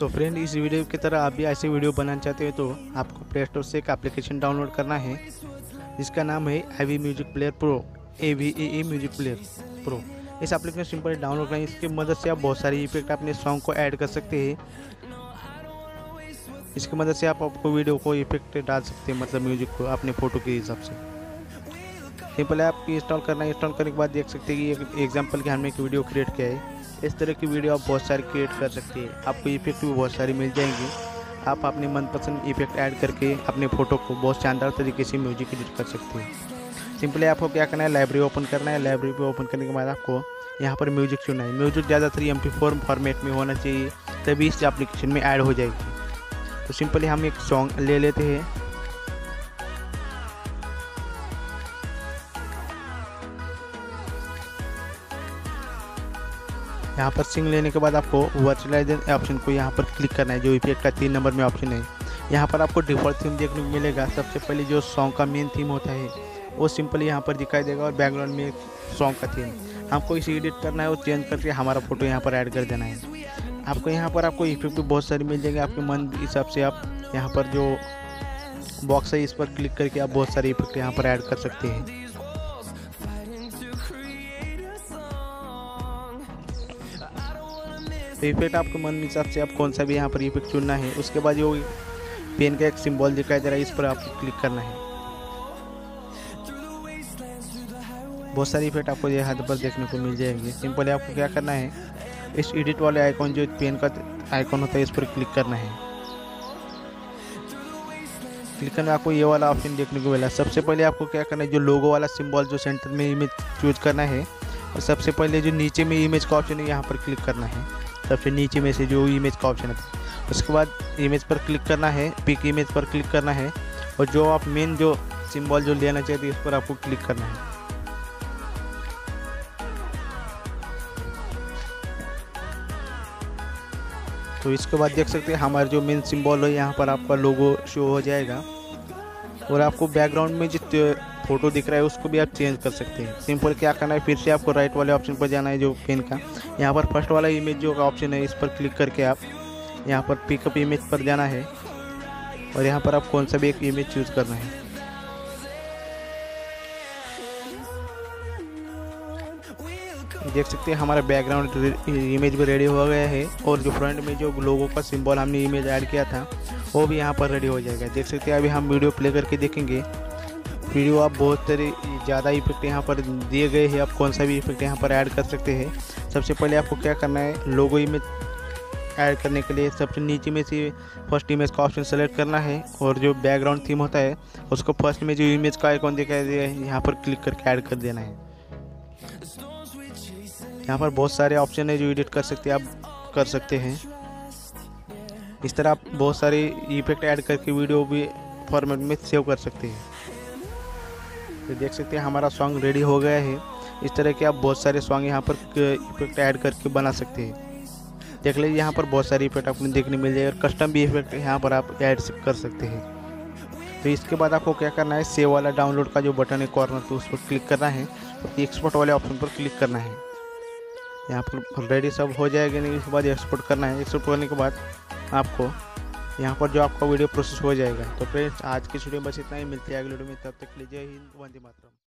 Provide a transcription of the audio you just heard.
तो फ्रेंड, इस वीडियो की तरह आप भी ऐसे वीडियो बनाना चाहते हैं तो आपको प्ले स्टोर से एक एप्लीकेशन डाउनलोड करना है जिसका नाम है AVI Music Player Pro, AVI Music Player Pro। इस एप्लीकेशन सिंपल डाउनलोड करें, इसकी मदद से आप बहुत सारी इफेक्ट अपने सॉन्ग को ऐड कर सकते हैं। इसकी मदद से आप आपको वीडियो को इफेक्ट डाल सकते हैं, मतलब म्यूजिक को अपने फ़ोटो के हिसाब से। सिंपल है, आपको इंस्टॉल करना है। इंस्टॉल करने के बाद देख सकते हैं कि एक एग्जाम्पल के हमने एक वीडियो क्रिएट किया है। इस तरह की वीडियो आप बहुत सारी क्रिएट कर सकते हैं, आपको इफेक्ट भी बहुत सारी मिल जाएंगी। आप अपने मनपसंद इफेक्ट ऐड करके अपने फ़ोटो को बहुत शानदार तरीके से म्यूजिक एडिट कर सकते हैं। सिंपली आपको क्या करना है, लाइब्रेरी ओपन करना है। लाइब्रेरी को ओपन करने के बाद आपको यहाँ पर म्यूजिक चुनना है। म्यूजिक ज़्यादातर MP4 फॉर्मेट में होना चाहिए, तभी इस एप्लीकेशन में ऐड हो जाएगी। तो सिंपली हम एक सॉन्ग ले लेते हैं। यहाँ पर सिंग लेने के बाद आपको वर्चुअलाइजेशन ऑप्शन को यहाँ पर क्लिक करना है, जो इफेक्ट का 3 नंबर में ऑप्शन है। यहाँ पर आपको डिफ़ॉल्ट थीम देखने को मिलेगा। सबसे पहले जो सॉन्ग का मेन थीम होता है वो सिंपली यहाँ पर दिखाई देगा, और बैकग्राउंड में एक सॉन्ग का थीम हमको इसे एडिट करना है और चेंज करके हमारा फोटो यहाँ पर ऐड कर देना है। आपको यहाँ पर आपको इफेक्ट बहुत सारे मिल जाएंगे, आपके मन के हिसाब से आप यहाँ पर जो बॉक्स है इस पर क्लिक करके आप बहुत सारे इफेक्ट यहाँ पर ऐड कर सकते हैं। तो इफेक्ट आपके मन के हिसाब से आप कौन सा भी यहाँ पर इफेक्ट चुनना है। उसके बाद जो पेन का एक सिंबल दिखाई दे रहा है, इस पर आपको क्लिक करना है। बहुत सारे इफेक्ट आपको यहाँ पर देखने को मिल जाएंगे। सिंपली आपको क्या करना है, इस एडिट वाले आइकॉन, जो पेन का आइकॉन होता है, इस पर क्लिक करना है। क्लिक करना आपको ये वाला ऑप्शन देखने को मिला। सबसे पहले आपको क्या करना है, जो लोगो वाला सिंबल जो सेंटर में इमेज चूज करना है, और सबसे पहले जो नीचे में इमेज का ऑप्शन है यहाँ पर क्लिक करना है। सबसे नीचे में से जो इमेज का ऑप्शन है, उसके बाद इमेज पर क्लिक करना है, पिक इमेज पर क्लिक करना है, और जो आप मेन जो सिंबल जो लेना चाहते हैं इस पर आपको क्लिक करना है। तो इसके बाद देख सकते हैं हमारा जो मेन सिंबल है यहाँ पर आपका लोगो शो हो जाएगा, और आपको बैकग्राउंड में जो फोटो दिख रहा है उसको भी आप चेंज कर सकते हैं। सिंपल क्या करना है, फिर से आपको राइट वाले ऑप्शन पर जाना है, जो पेन का यहाँ पर फर्स्ट वाला इमेज जो ऑप्शन है इस पर क्लिक करके आप यहाँ पर पिकअप इमेज पर जाना है, और यहाँ पर आप कौन सा भी एक इमेज चूज करना है। देख सकते हैं हमारा बैकग्राउंड इमेज भी रेडी हो गया है, और जो फ्रंट में जो लोगों का सिंबल हमने इमेज ऐड किया था वो भी यहाँ पर रेडी हो जाएगा। देख सकते हैं अभी हम वीडियो प्ले करके देखेंगे। वीडियो आप बहुत सारे ज़्यादा इफेक्ट यहाँ पर दिए गए हैं, आप कौन सा भी इफेक्ट यहाँ पर ऐड कर सकते हैं। सबसे पहले आपको क्या करना है, लोगो इमेज ऐड करने के लिए सबसे नीचे में से फर्स्ट इमेज का ऑप्शन सेलेक्ट करना है, और जो बैकग्राउंड थीम होता है उसको फर्स्ट में जो इमेज का आइकॉन दिखाई दे रहा है यहाँ पर क्लिक करके ऐड कर देना है। यहाँ पर बहुत सारे ऑप्शन है जो एडिट कर सकते हैं, आप कर सकते हैं। इस तरह आप बहुत सारे इफेक्ट ऐड करके वीडियो भी फॉर्मेट में सेव कर सकते हैं। तो देख सकते हैं हमारा सॉन्ग रेडी हो गया है। इस तरह के आप बहुत सारे सॉन्ग यहाँ पर इफेक्ट ऐड करके बना सकते हैं। देख लीजिए यहाँ पर बहुत सारे इफेक्ट आपको देखने मिल जाएगा, और कस्टम भी इफेक्ट यहाँ पर आप ऐड कर सकते हैं। तो इसके बाद आपको क्या करना है, सेव वाला डाउनलोड का जो बटन है कॉर्नर पे, उस पर क्लिक करना है, और एक्सपोर्ट वाले ऑप्शन पर क्लिक करना है। यहाँ पर रेडी सब हो जाएगा, नहीं इसके बाद एक्सपोर्ट करना है। एक्सपोर्ट करने के बाद आपको यहाँ पर जो आपका वीडियो प्रोसेस हो जाएगा। तो फ्रेंड्स, आज की वीडियो में बस इतना ही। मिलते हैं अगले वीडियो में, तब तक लीजिए हिंद, वंदे मातरम।